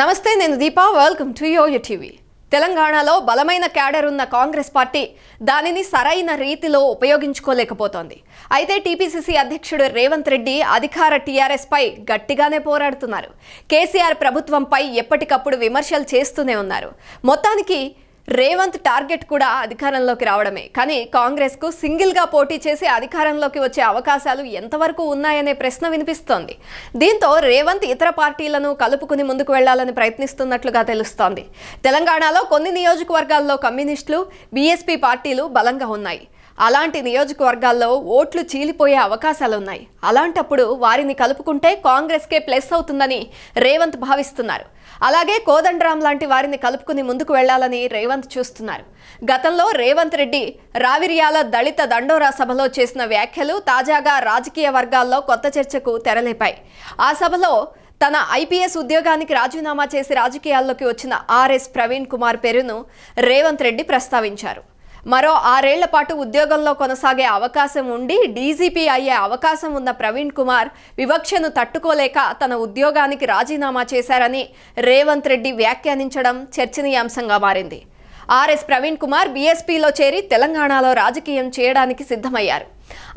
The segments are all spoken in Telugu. నమస్తే నేను Deepa welcome to yo-yo TV తెలంగాణలో బలమైన క్యాడర్ ఉన్న కాంగ్రెస్ పార్టీ దానిని సరైన రీతిలో ఉపయోగించుకోలేకపోతోంది అయితే టీపీసీసీ అధ్యక్షుడు రేవంత్ రెడ్డి అధికార టిఆర్ఎస్ పై గట్టిగానే పోరాడుతున్నారు కేసీఆర్ ప్రభుత్వంపై ఎప్పటికప్పుడు విమర్శలు చేస్తూనే ఉన్నారు మొత్తానికి రేవంత్ టార్గెట్ కూడా అధికారంలోకి రావడమే కానీ కాంగ్రెస్ కు సింగిల్ గా పోటీ చేసి అధికారంలోకి వచ్చే అవకాశాలు ఎంతవరకు ఉన్నాయనే ప్రశ్న వినిపిస్తోంది దీంతో రేవంత్ ఇతర పార్టీలను కలుపుకొని ముందుకు వెళ్లాలని ప్రయత్నిస్తున్నట్లుగా తెలుస్తోంది తెలంగాణలో కొన్ని నియోజకవర్గాల్లో కమ్యూనిస్టులు బీఎస్పీ పార్టీలు బలంగా ఉన్నాయి అలాంటి నియోజకవర్గాల్లో ఓట్లు చీలిపోయే అవకాశాలు ఉన్నాయి అలాంటప్పుడు వారిని కలుపుకుంటే కాంగ్రెస్ కే ప్లస్ అవుతుందని రేవంత్ భావిస్తున్నారు అలాగే కోదండరాం లాంటి వారిని కలుపుకొని ముందుకు వెళ్లాలని రేవంత్ చూస్తున్నారు గతంలో రేవంత్ రెడ్డి రావిరియాల దళిత దండోరా సభలో చేసిన వ్యాఖ్యలు తాజాగా రాజకీయ వర్గాల్లో కొత్త చర్చకు తెరలేపాయి ఆ సభలో తన ఐపీఎస్ ఉద్యోగానికి రాజీనామా చేసి రాజకీయాల్లోకి వచ్చిన ఆర్ఎస్ ప్రవీణ్ కుమార్ పేరును రేవంత్ రెడ్డి ప్రస్తావించారు మరో 6 ఏళ్ల పాటు ఉద్యోగంలో కొనసాగే అవకాశం ఉండి డీజీపీ అయ్యే అవకాశం ఉన్న ప్రవీణ్ కుమార్ వివక్షను తట్టుకోలేక తన ఉద్యోగానికి రాజీనామా చేశారని రేవంత్ రెడ్డి వ్యాఖ్యానించడం చర్చనీయాంశంగా మారింది ఆర్ఎస్ ప్రవీణ్ కుమార్ బీఎస్పీలో చేరి తెలంగాణలో రాజకీయం చేయడానికి సిద్ధమయ్యారు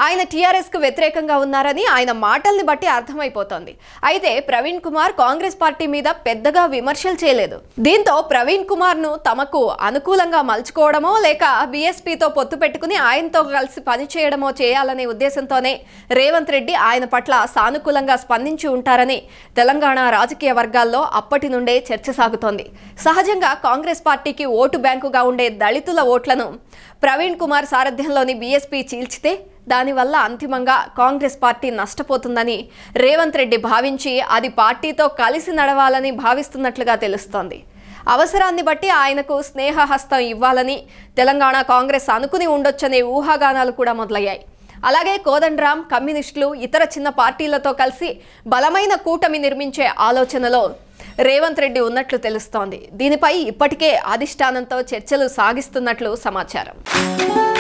ఆయన టీఆర్ఎస్కు వ్యతిరేకంగా ఉన్నారని ఆయన మాటల్ని బట్టి అర్థమైపోతోంది అయితే ప్రవీణ్ కుమార్ కాంగ్రెస్ పార్టీ మీద పెద్దగా విమర్శలు చేయలేదు దీంతో ప్రవీణ్ కుమార్ను తమకు అనుకూలంగా మలుచుకోవడమో లేక బీఎస్పీతో పొత్తు పెట్టుకుని ఆయనతో కలిసి పనిచేయడమో చేయాలనే ఉద్దేశంతోనే రేవంత్ రెడ్డి ఆయన పట్ల సానుకూలంగా స్పందించి ఉంటారని తెలంగాణ రాజకీయ వర్గాల్లో అప్పటి నుండే చర్చ సాగుతోంది సహజంగా కాంగ్రెస్ పార్టీకి ఓటు బ్యాంకుగా ఉండే దళితుల ఓట్లను ప్రవీణ్ కుమార్ సారథ్యంలోని బీఎస్పీ చీల్చితే దానివల్ల అంతిమంగా కాంగ్రెస్ పార్టీ నష్టపోతుందని రేవంత్ రెడ్డి భావించి అది పార్టీతో కలిసి నడవాలని భావిస్తున్నట్లుగా తెలుస్తోంది అవసరాన్ని బట్టి ఆయనకు స్నేహహస్తం ఇవ్వాలని తెలంగాణ కాంగ్రెస్ అనుకుని ఉండొచ్చనే ఊహాగానాలు కూడా మొదలయ్యాయి అలాగే కోదండరాం కమ్యూనిస్టులు ఇతర చిన్న పార్టీలతో కలిసి బలమైన కూటమి నిర్మించే ఆలోచనలో రేవంత్ రెడ్డి ఉన్నట్లు తెలుస్తోంది దీనిపై ఇప్పటికే అధిష్టానంతో చర్చలు సాగిస్తున్నట్లు సమాచారం